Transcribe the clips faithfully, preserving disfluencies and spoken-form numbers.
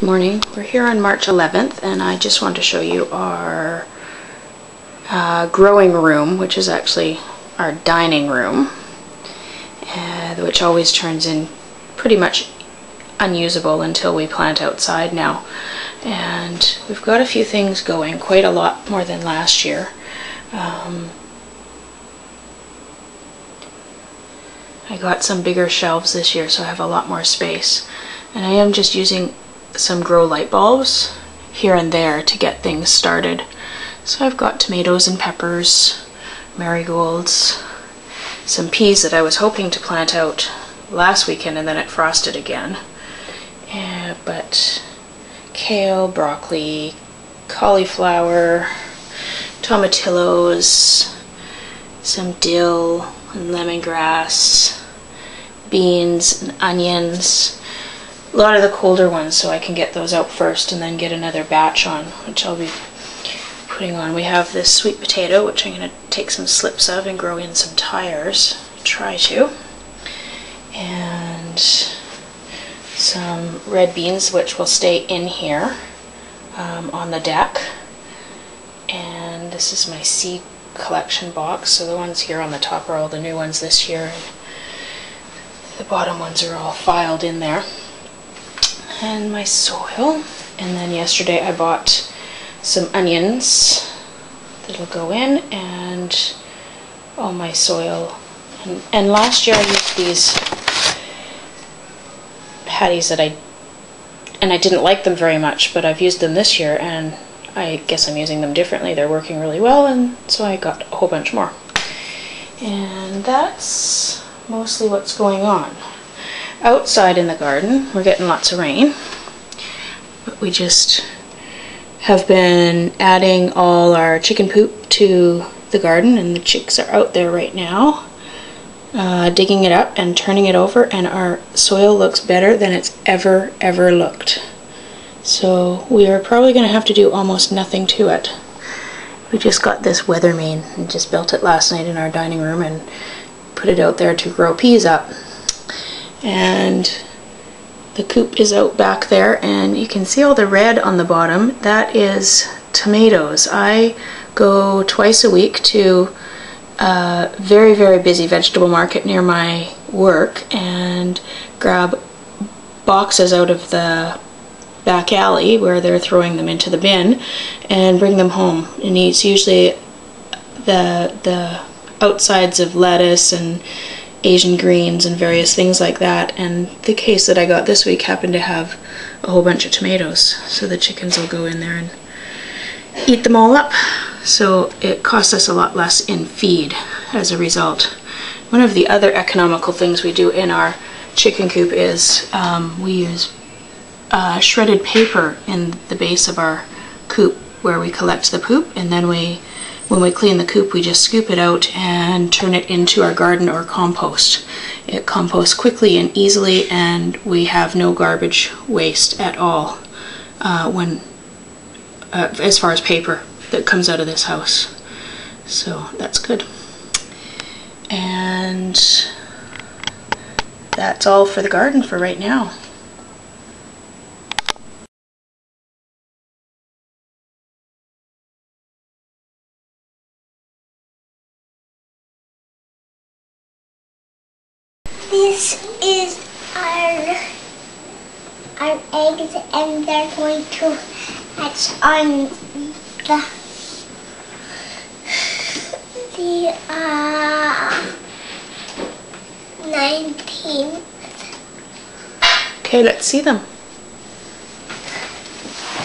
Good morning. We're here on March eleventh, and I just wanted to show you our uh, growing room, which is actually our dining room, uh, which always turns in pretty much unusable until we plant outside now. And we've got a few things going, quite a lot more than last year. Um, I got some bigger shelves this year, so I have a lot more space. And I am just using some grow light bulbs here and there to get things started. So I've got tomatoes and peppers, marigolds, some peas that I was hoping to plant out last weekend and then it frosted again. Uh, but kale, broccoli, cauliflower, tomatillos, some dill and lemongrass, beans and onions. A lot of the colder ones, so I can get those out first and then get another batch on, which I'll be putting on. We have this sweet potato, which I'm going to take some slips of and grow in some tires, try to, and some red beans, which will stay in here um, on the deck. And this is my seed collection box, so the ones here on the top are all the new ones this year, and the bottom ones are all filed in there. And my soil, and then yesterday I bought some onions that'll go in, and all my soil, and, and last year I used these patties that I, and I didn't like them very much, but I've used them this year, and I guess I'm using them differently. They're working really well, and so I got a whole bunch more. And that's mostly what's going on. Outside in the garden, we're getting lots of rain, but we just have been adding all our chicken poop to the garden, and the chicks are out there right now uh, digging it up and turning it over, and our soil looks better than it's ever ever looked. So we are probably going to have to do almost nothing to it. We just got this weather vane and just built it last night in our dining room and put it out there to grow peas up. And the coop is out back there, and you can see all the red on the bottom. That is tomatoes. I go twice a week to a very very busy vegetable market near my work and grab boxes out of the back alley where they're throwing them into the bin and bring them home, and it's usually the the outsides of lettuce and Asian greens and various things like that, and the case that I got this week happened to have a whole bunch of tomatoes, so the chickens will go in there and eat them all up. So it costs us a lot less in feed as a result. One of the other economical things we do in our chicken coop is um, we use uh, shredded paper in the base of our coop where we collect the poop, and then we when we clean the coop, we just scoop it out and turn it into our garden or compost. It composts quickly and easily, and we have no garbage waste at all uh, when, uh, as far as paper that comes out of this house. So that's good. And that's all for the garden for right now. This is our, our eggs, and they're going to hatch on the, the uh, nineteenth. Okay, let's see them.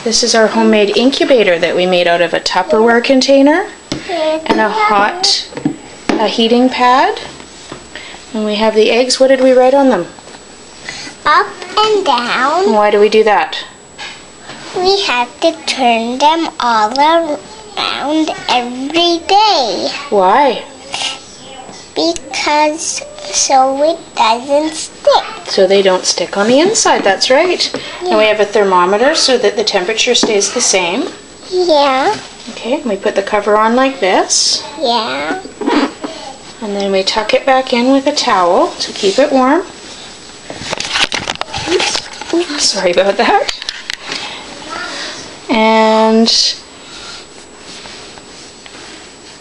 This is our homemade incubator that we made out of a Tupperware container and a hot a heating pad. And we have the eggs. What did we write on them? Up and down. Why do we do that? We have to turn them all around every day. Why? Because so it doesn't stick. So they don't stick on the inside, that's right. Yeah. And we have a thermometer so that the temperature stays the same. Yeah. Okay, and we put the cover on like this. Yeah. And then we tuck it back in with a towel to keep it warm. Oops. Sorry about that. And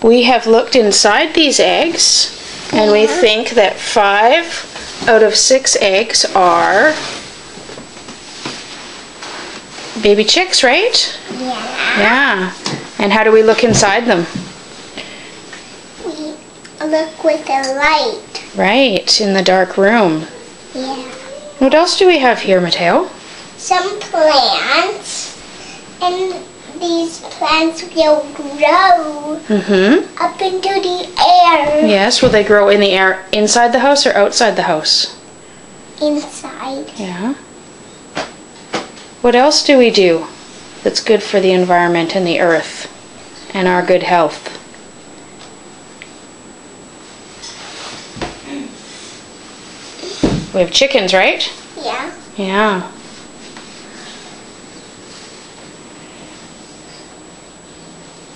we have looked inside these eggs, and we think that five out of six eggs are baby chicks, right? Yeah. Yeah. And how do we look inside them? We look with a light. Right, in the dark room. Yeah. What else do we have here, Mateo? Some plants. And these plants will grow mm-hmm. up into the air. Yes, will they grow in the air inside the house or outside the house? Inside. Yeah. What else do we do that's good for the environment and the earth and our good health? We have chickens, right? Yeah. Yeah.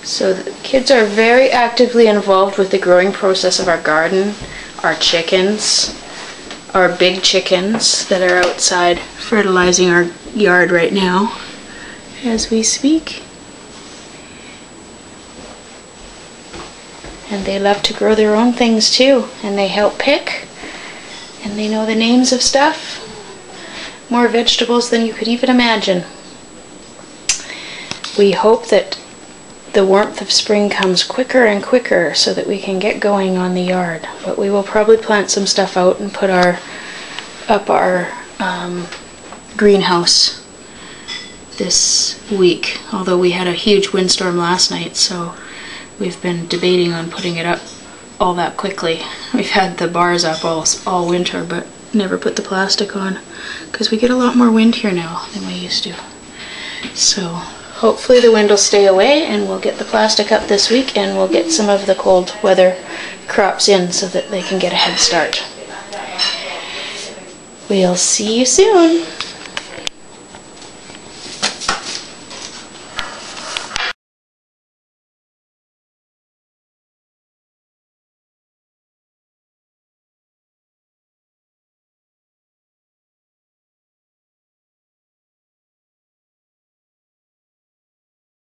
So the kids are very actively involved with the growing process of our garden, our chickens, our big chickens that are outside fertilizing our yard right now as we speak. And they love to grow their own things too, and they help pick, and they know the names of stuff. More vegetables than you could even imagine. We hope that the warmth of spring comes quicker and quicker so that we can get going on the yard. But we will probably plant some stuff out and put our up our um, greenhouse this week. Although we had a huge windstorm last night, so we've been debating on putting it up all that quickly. We've had the bars up all, all winter, but never put the plastic on because we get a lot more wind here now than we used to. So hopefully the wind will stay away and we'll get the plastic up this week and we'll get some of the cold weather crops in so that they can get a head start. We'll see you soon.